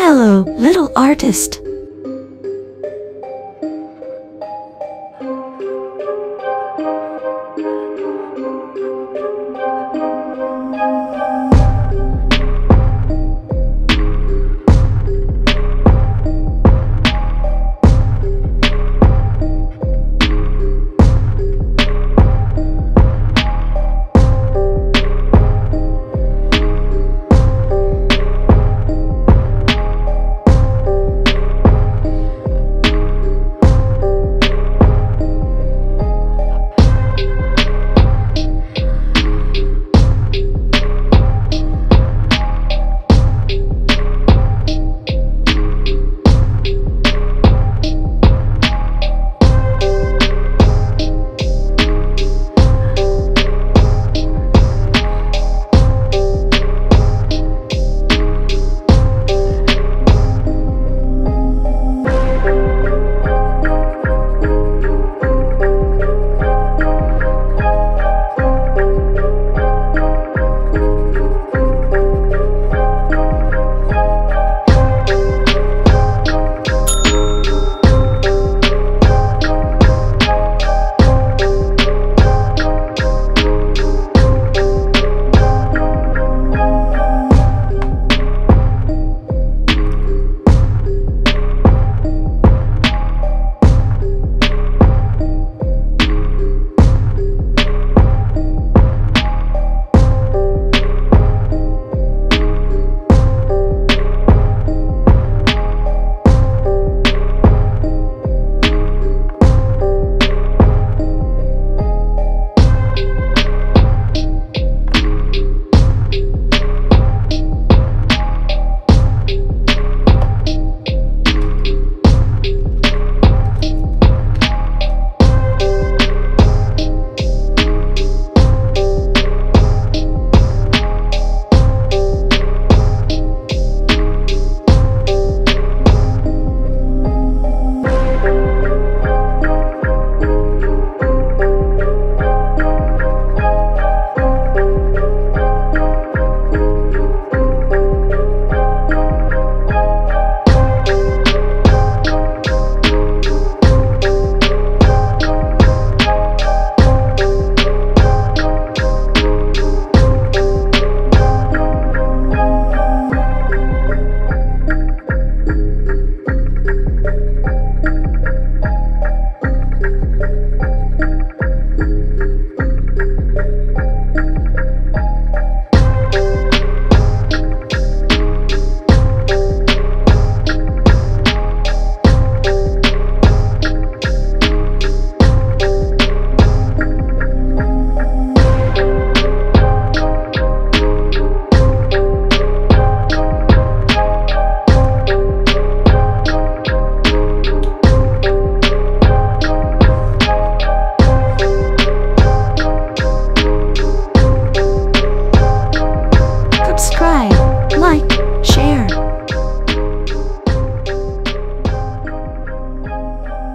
Hello, little artist.